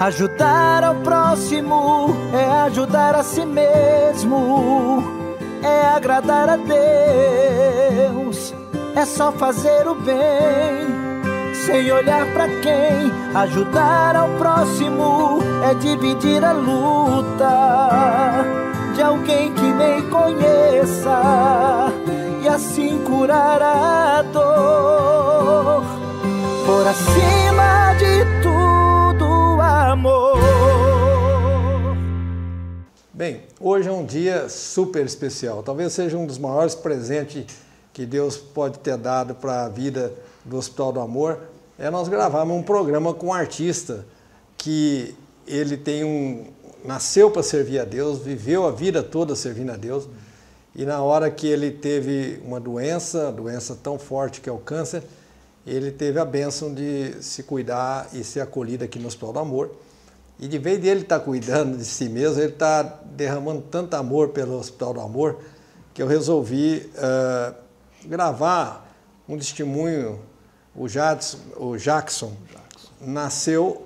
Ajudar ao próximo é ajudar a si mesmo, é agradar a Deus, é só fazer o bem, sem olhar pra quem. Ajudar ao próximo é dividir a luta de alguém que nem conheça, e assim curar a dor. Por acima de tudo amor. Bem, hoje é um dia super especial. Talvez seja um dos maiores presentes que Deus pode ter dado para a vida do Hospital do Amor. É nós gravarmos um programa com um artista que ele tem nasceu para servir a Deus, viveu a vida toda servindo a Deus. E na hora que ele teve uma doença tão forte que é o câncer, ele teve a bênção de se cuidar e ser acolhido aqui no Hospital do Amor. E de vez dele estar cuidando de si mesmo, ele está derramando tanto amor pelo Hospital do Amor, que eu resolvi gravar um testemunho. O Jackson nasceu...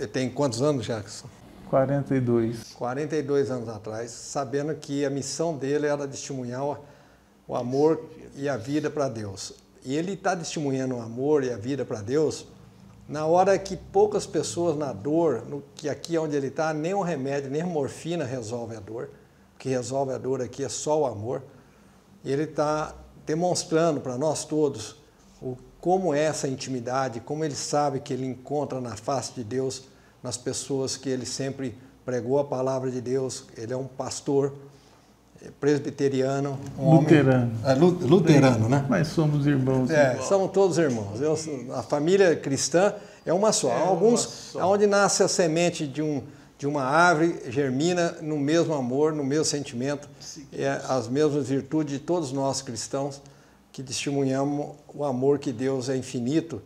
Ele tem quantos anos, Jackson? 42. 42 anos atrás, sabendo que a missão dele era testemunhar o amor e a vida para Deus. E ele está testemunhando o amor e a vida para Deus na hora que poucas pessoas na dor, que aqui onde ele está, nem um remédio, nem morfina resolve a dor. O que resolve a dor aqui é só o amor. E ele está demonstrando para nós todos como é essa intimidade, como ele sabe que ele encontra na face de Deus, nas pessoas que ele sempre pregou a palavra de Deus. Ele é um pastor presbiteriano, um luterano. Luterano, né? Mas somos irmãos. São todos irmãos. A família cristã é uma só. Alguns, onde nasce a semente de uma árvore, germina no mesmo amor, no mesmo sentimento, as mesmas virtudes de todos nós cristãos que testemunhamos o amor que Deus é infinito.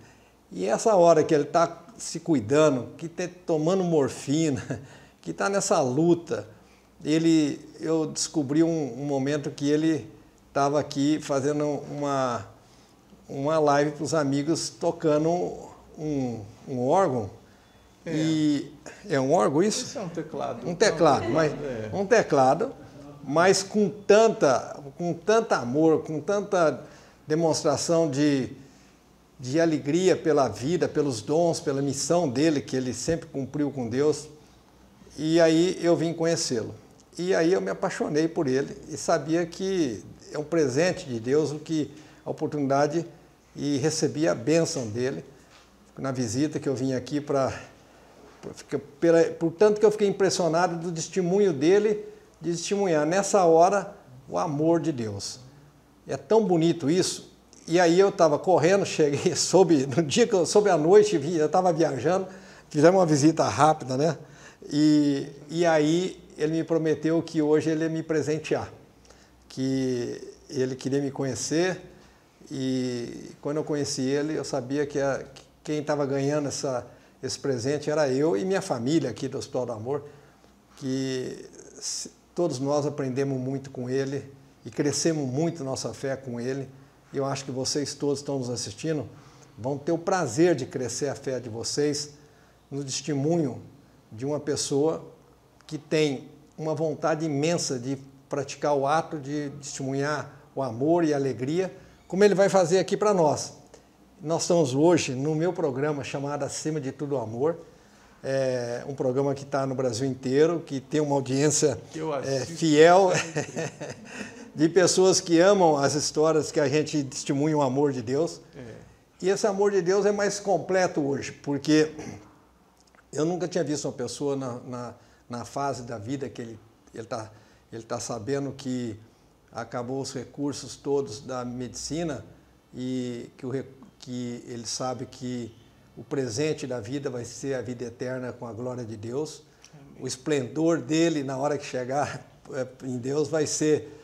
E essa hora que ele está se cuidando, que está tomando morfina, que está nessa luta, eu descobri um momento que ele estava aqui fazendo uma live para os amigos, tocando um órgão. E é um órgão isso? Isso é um teclado. Um teclado, mas com tanto amor, com tanta demonstração de alegria pela vida, pelos dons, pela missão dele, que ele sempre cumpriu com Deus. E aí eu vim conhecê-lo. E aí eu me apaixonei por ele e sabia que é um presente de Deus a oportunidade, e recebi a bênção dele na visita que eu vim aqui portanto que eu fiquei impressionado do testemunho dele, de testemunhar nessa hora o amor de Deus. É tão bonito isso. E aí eu estava correndo, cheguei, soube à noite, eu estava viajando, fizemos uma visita rápida, né? E aí ele me prometeu que hoje ele ia me presentear, que ele queria me conhecer, e quando eu conheci ele, eu sabia que quem estava ganhando esse presente era eu e minha família aqui do Hospital do Amor, que todos nós aprendemos muito com ele e crescemos muito nossa fé com ele. E eu acho que vocês todos que estão nos assistindo vão ter o prazer de crescer a fé de vocês no testemunho de uma pessoa que tem uma vontade imensa de praticar o ato, de testemunhar o amor e a alegria, como ele vai fazer aqui para nós. Nós estamos hoje no meu programa chamado Acima de Tudo o Amor, um programa que está no Brasil inteiro, que tem uma audiência fiel de pessoas que amam as histórias que a gente testemunha o amor de Deus. E esse amor de Deus é mais completo hoje, porque... eu nunca tinha visto uma pessoa na fase da vida que ele tá sabendo que acabou os recursos todos da medicina, e que ele sabe que o presente da vida vai ser a vida eterna com a glória de Deus. Amém. O esplendor dele na hora que chegar em Deus vai ser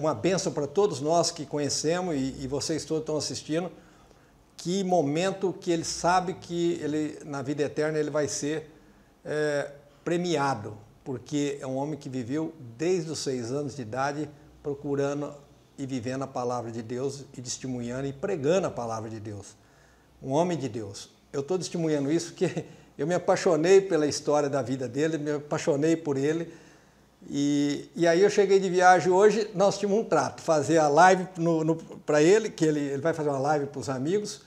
uma bênção para todos nós que conhecemos, e vocês todos estão assistindo. Que momento que ele sabe que ele, na vida eterna, ele vai ser premiado, porque é um homem que viveu desde os 6 anos de idade procurando e vivendo a palavra de Deus, e testemunhando e pregando a palavra de Deus. Um homem de Deus. Eu estou testemunhando isso porque Eu me apaixonei pela história da vida dele, me apaixonei por ele. E aí eu cheguei de viagem hoje, nós tínhamos um trato, fazer a live para ele, que ele vai fazer uma live para os amigos,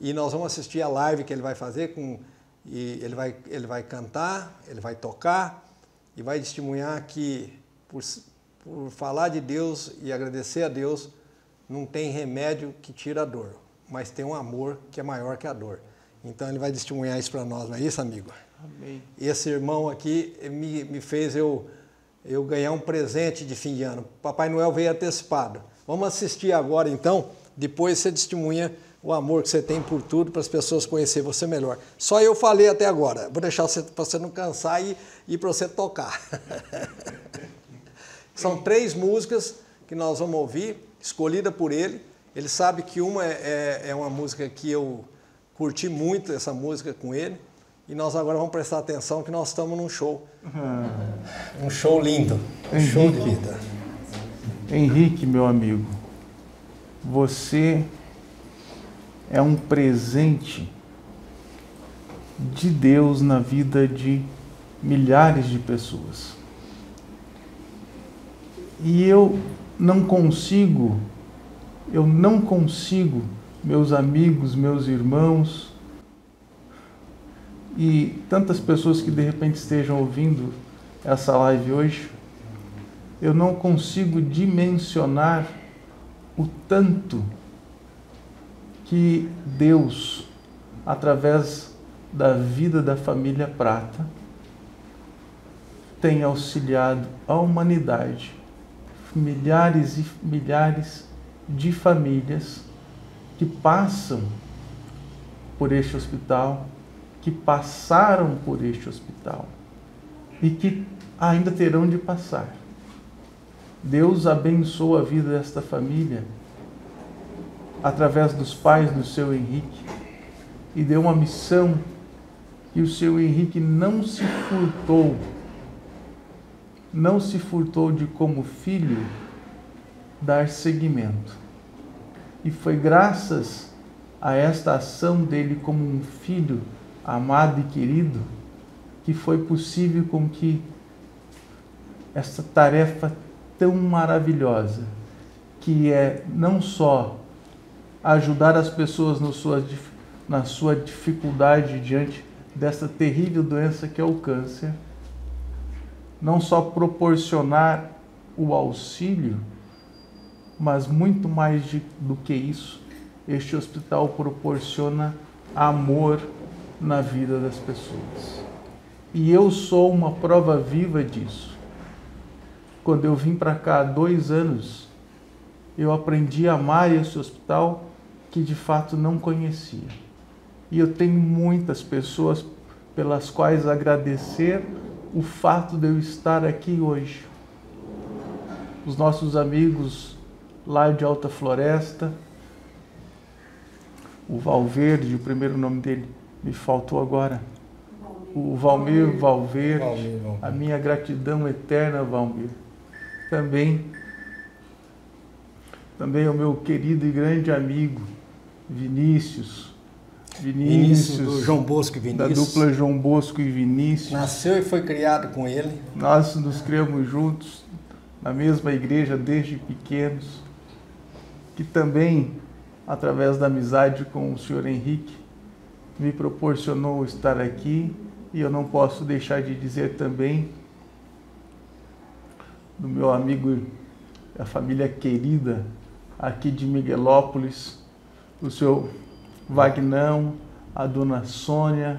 e nós vamos assistir a live que ele vai fazer, e ele vai cantar, ele vai tocar, e vai testemunhar que, por falar de Deus e agradecer a Deus, não tem remédio que tira a dor, mas tem um amor que é maior que a dor. Então ele vai testemunhar isso para nós, não é isso, amigo? Amém. Esse irmão aqui me fez eu ganhar um presente de fim de ano. Papai Noel veio antecipado. Vamos assistir agora, então. Depois você testemunha o amor que você tem por tudo, para as pessoas conhecerem você melhor. Só eu falei até agora. Vou deixar você, para você não cansar e para você tocar. São 3 músicas que nós vamos ouvir, escolhida por ele. Ele sabe que uma é uma música que eu curti muito, essa música com ele. E nós agora vamos prestar atenção que nós estamos num show. Um show lindo, um show de vida. Henrique, meu amigo, você é um presente de Deus na vida de milhares de pessoas. E eu não consigo, meus amigos, meus irmãos, e tantas pessoas que de repente estejam ouvindo essa live hoje, eu não consigo dimensionar o tanto que Deus, através da vida da família Prata, tem auxiliado a humanidade, milhares e milhares de famílias que passam por este hospital, que passaram por este hospital e que ainda terão de passar. Deus abençoa a vida desta família através dos pais do seu Henrique e deu uma missão que o seu Henrique não se furtou de, como filho, dar seguimento. E foi graças a esta ação dele como um filho amado e querido, que foi possível com que essa tarefa tão maravilhosa, que é não só ajudar as pessoas na sua dificuldade diante dessa terrível doença que é o câncer, não só proporcionar o auxílio, mas muito mais do que isso, este hospital proporciona amor na vida das pessoas. E eu sou uma prova viva disso. Quando eu vim para cá há 2 anos, eu aprendi a amar esse hospital que de fato não conhecia. E eu tenho muitas pessoas pelas quais agradecer o fato de eu estar aqui hoje. Os nossos amigos lá de Alta Floresta, o Valverde, o primeiro nome dele me faltou agora, o Valmir Valverde, a minha gratidão eterna, Valmir. Também o meu querido e grande amigo, Vinícius, do João Bosco e Vinícius, da dupla João Bosco e Vinícius. Nasceu e foi criado com ele. Nós nos criamos juntos, na mesma igreja desde pequenos, que também, através da amizade com o senhor Henrique, me proporcionou estar aqui. E eu não posso deixar de dizer também do meu amigo, a família querida aqui de Miguelópolis, o seu Wagnão, a dona Sônia,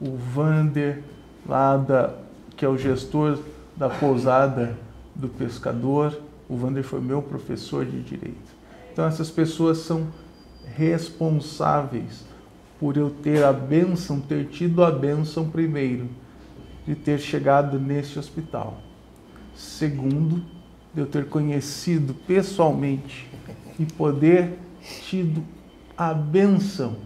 o Vander, lá que é o gestor da pousada do pescador. O Vander foi meu professor de direito. Então essas pessoas são responsáveis por eu ter tido a bênção primeiro, de ter chegado neste hospital. Segundo, de eu ter conhecido pessoalmente e poder tido a bênção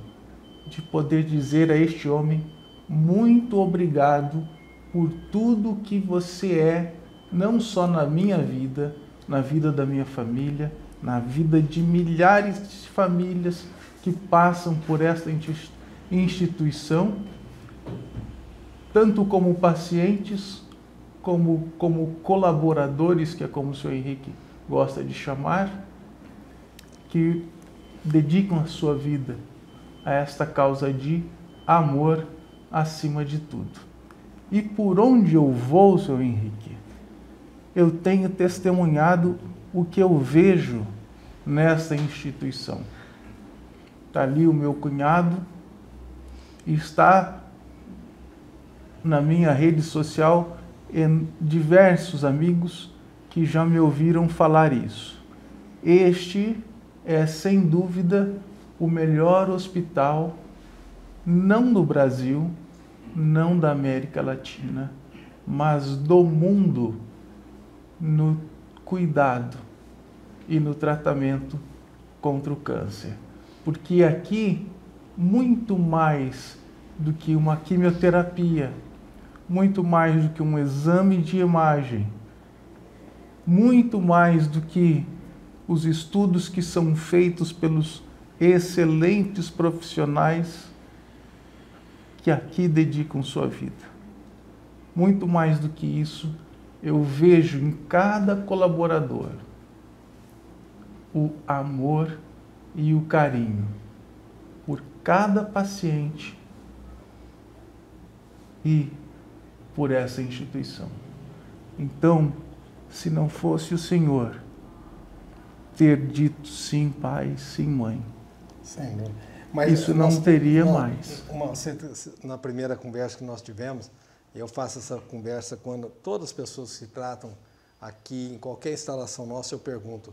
de poder dizer a este homem, muito obrigado por tudo que você é, não só na minha vida, na vida da minha família, na vida de milhares de famílias que passam por esta instituição tanto como pacientes, como colaboradores, que é como o senhor Henrique gosta de chamar, que dedicam a sua vida a esta causa de amor acima de tudo. E por onde eu vou, senhor Henrique, eu tenho testemunhado o que eu vejo nesta instituição. Está ali o meu cunhado, está na minha rede social em diversos amigos que já me ouviram falar isso. Este é, sem dúvida, o melhor hospital, não do Brasil, não da América Latina, mas do mundo, no cuidado e no tratamento contra o câncer. Porque aqui, muito mais do que uma quimioterapia, muito mais do que um exame de imagem, muito mais do que os estudos que são feitos pelos excelentes profissionais que aqui dedicam sua vida. Muito mais do que isso, eu vejo em cada colaborador o amor e o carinho por cada paciente e por essa instituição. Então, se não fosse o senhor ter dito sim, pai, sim, mãe, sim, mas isso não teria mais. Na primeira conversa que nós tivemos, eu faço essa conversa quando todas as pessoas que tratam aqui, em qualquer instalação nossa, eu pergunto,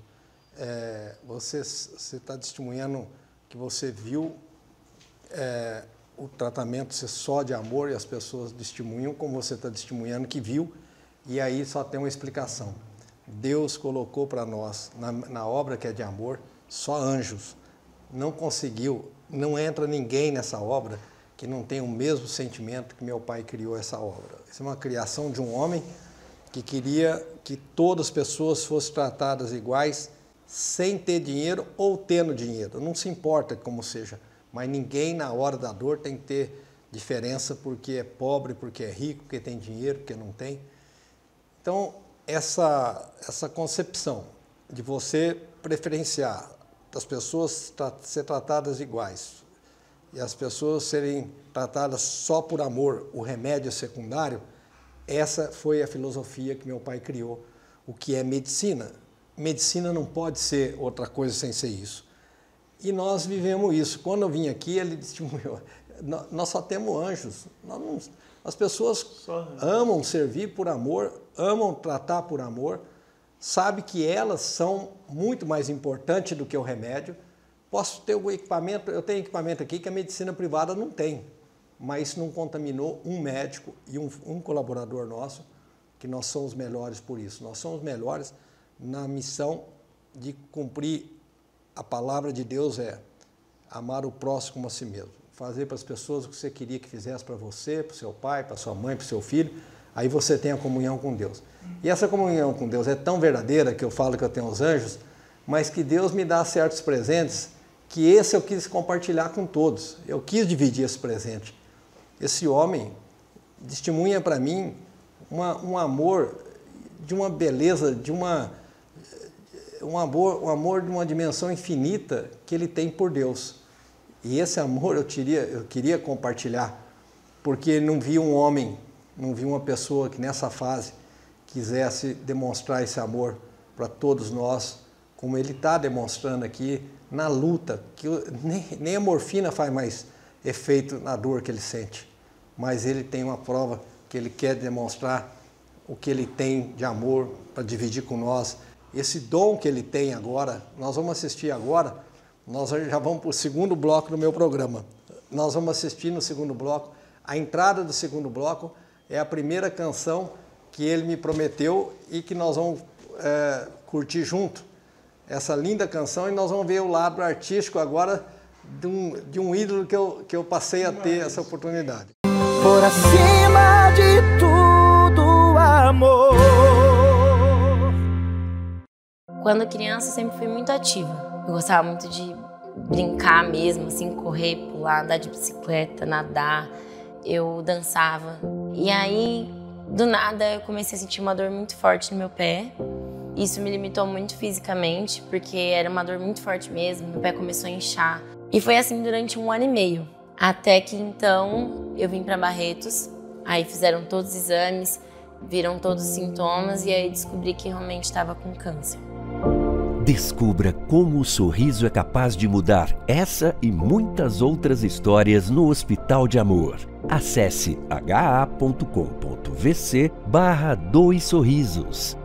você está testemunhando que você viu o tratamento ser só de amor, e as pessoas testemunham como você está testemunhando que viu, e aí só tem uma explicação. Deus colocou para nós, na obra que é de amor, só anjos. Não conseguiu, não entra ninguém nessa obra que não tem o mesmo sentimento que meu pai criou essa obra. Isso é uma criação de um homem que queria que todas as pessoas fossem tratadas iguais, sem ter dinheiro ou tendo dinheiro. Não se importa como seja, mas ninguém na hora da dor tem que ter diferença porque é pobre, porque é rico, porque tem dinheiro, porque não tem. Então, essa concepção de você preferenciar as pessoas ser tratadas iguais e as pessoas serem tratadas só por amor, o remédio secundário, essa foi a filosofia que meu pai criou, o que é medicina. Medicina não pode ser outra coisa sem ser isso. E nós vivemos isso. Quando eu vim aqui, ele testemunhou, nós só temos anjos. As pessoas amam servir por amor, amam tratar por amor, sabe que elas são muito mais importantes do que o remédio. Posso ter o equipamento, eu tenho equipamento aqui que a medicina privada não tem, mas isso não contaminou um médico e um colaborador nosso, que nós somos melhores por isso. Nós somos melhores na missão de cumprir a palavra de Deus, é amar o próximo como a si mesmo. Fazer para as pessoas o que você queria que fizesse para você, para o seu pai, para sua mãe, para o seu filho. Aí você tem a comunhão com Deus. E essa comunhão com Deus é tão verdadeira que eu falo que eu tenho os anjos, mas que Deus me dá certos presentes, que esse eu quis compartilhar com todos. Eu quis dividir esse presente. Esse homem testemunha para mim um amor de uma beleza, de um amor de uma dimensão infinita que ele tem por Deus. E esse amor eu queria compartilhar, porque não vi um homem, não vi uma pessoa que nessa fase quisesse demonstrar esse amor para todos nós, como ele está demonstrando aqui na luta, que nem a morfina faz mais efeito na dor que ele sente, mas ele tem uma prova que ele quer demonstrar o que ele tem de amor para dividir com nós. Esse dom que ele tem agora, nós vamos assistir agora, nós já vamos para o segundo bloco do meu programa. Nós vamos assistir no segundo bloco, a entrada do segundo bloco é a primeira canção que ele me prometeu e que nós vamos curtir junto. Essa linda canção, e nós vamos ver o lado artístico agora de um ídolo que eu passei a ter essa oportunidade. Por acima de tudo, amor. Quando criança, eu sempre fui muito ativa. Eu gostava muito de brincar mesmo, assim, correr, pular, andar de bicicleta, nadar. eu dançava. E aí, do nada, eu comecei a sentir uma dor muito forte no meu pé. Isso me limitou muito fisicamente, porque era uma dor muito forte mesmo, meu pé começou a inchar. E foi assim durante 1 ano e meio. Até que então, eu vim para Barretos, aí fizeram todos os exames, viram todos os sintomas e aí descobri que realmente estava com câncer. Descubra como o sorriso é capaz de mudar essa e muitas outras histórias no Hospital de Amor. Acesse ha.com.vc/2sorrisos.